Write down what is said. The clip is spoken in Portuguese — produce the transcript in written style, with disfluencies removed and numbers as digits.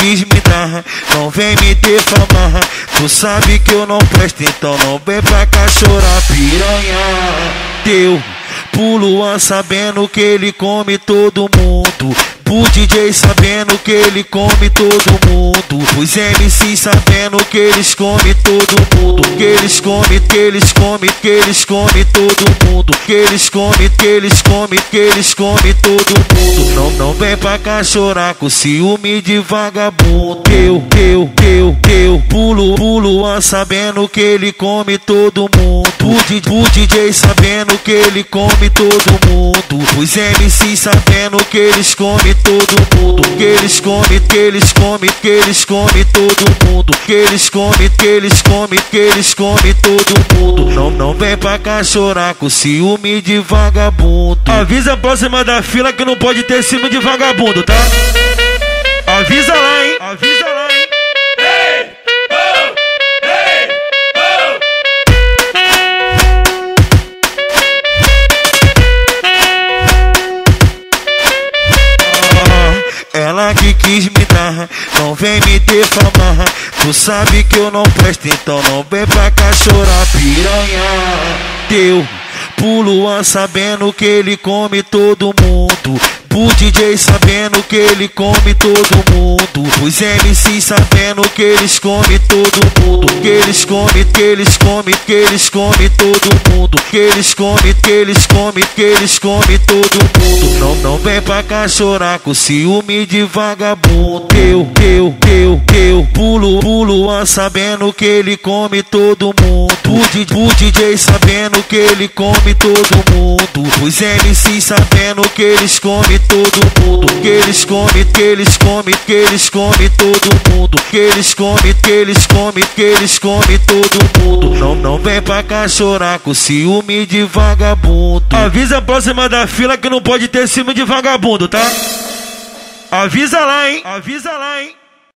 quis me dar, não vem me defamar. Tu sabe que eu não presto, então não vem pra cá chorar. Piranha, deu pro Luan sabendo que ele come todo mundo, pro DJ sabendo que ele come todo mundo, os MC sabendo que eles comem todo mundo, que eles comem, que eles comem, que eles comem todo mundo, que eles comem, que eles comem, que eles comem todo mundo. Não vem pra cá chorar com ciúme de vagabundo. Eu pro Luan sabendo que ele come todo mundo, pro DJ sabendo que ele come todo mundo, os MC sabendo que eles comem todo mundo, que eles comem, que eles comem, que eles comem todo mundo, que eles comem, que eles comem, que eles comem todo mundo. Não vem pra cá chorar com ciúme de vagabundo. Avisa a próxima da fila que não pode ter ciúme de vagabundo, tá? Avisa lá, hein? Avisa lá, hein? Ela que quis me dar, não vem me defamar. Tu sabe que eu não presto, então não vem pra cá chorar. Piranha, deu pro Luan sabendo que ele come todo mundo, pro DJ sabendo que ele come todo mundo, os MC sabendo que eles comem todo mundo, que eles comem, que eles comem, que eles comem todo mundo, que eles comem, que eles comem, que eles comem todo mundo. Não vem pra cá chorar com ciúme de vagabundo. Eu pro Luan sabendo que ele come todo mundo, pro DJ sabendo que ele come todo mundo, os MC sabendo que eles comem todo mundo, que eles comem, que eles comem, que eles comem todo mundo, que eles comem, que eles comem, que eles comem todo mundo. Não vem pra cá chorar com ciúme de vagabundo. Avisa a próxima da fila que não pode ter ciúme de vagabundo, tá? Avisa lá, hein? Avisa lá, hein?